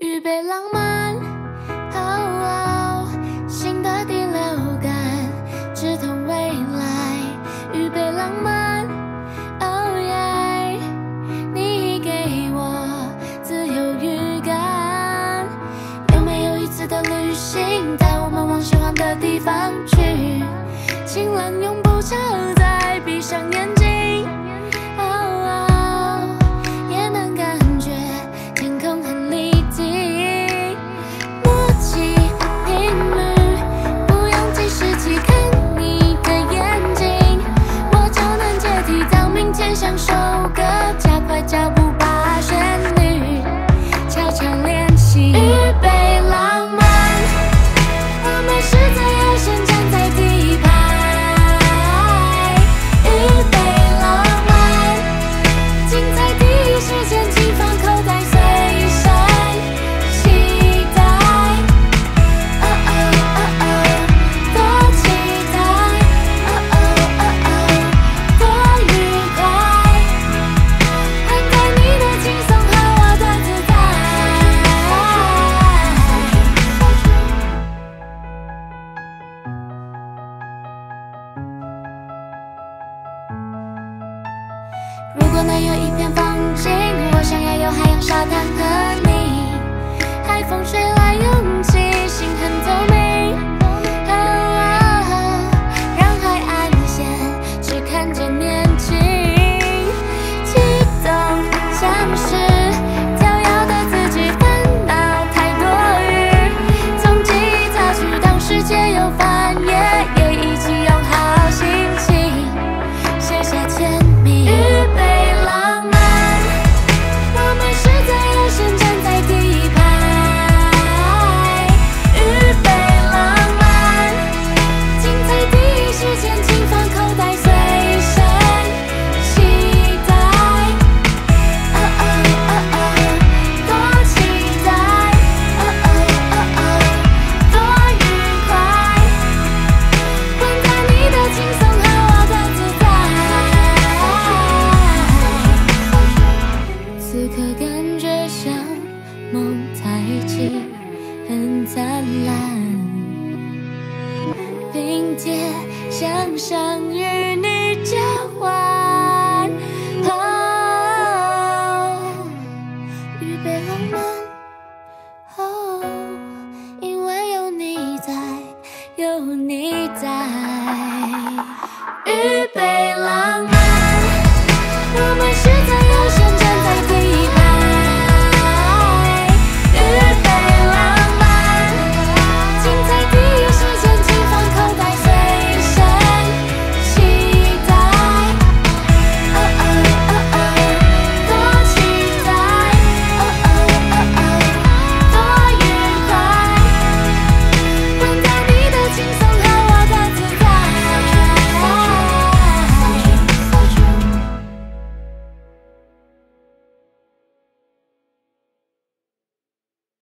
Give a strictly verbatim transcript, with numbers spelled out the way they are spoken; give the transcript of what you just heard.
预备浪漫，哦哦，新的第六感，直通未来。预备浪漫，哦耶，你给我自由预感。有没有一次的旅行，带我们往喜欢的地方去？晴岚永不超载，闭上眼睛。 如果能有一片风景，我想要有海洋、沙滩和你。海风吹来勇气，心很透明。哦哦，让海岸线只看见年轻。激动像是跳跃的自己，烦恼太多余。从记忆擦去，当世界又翻页。 很灿烂，并且想象与你交换。哦，预备浪漫。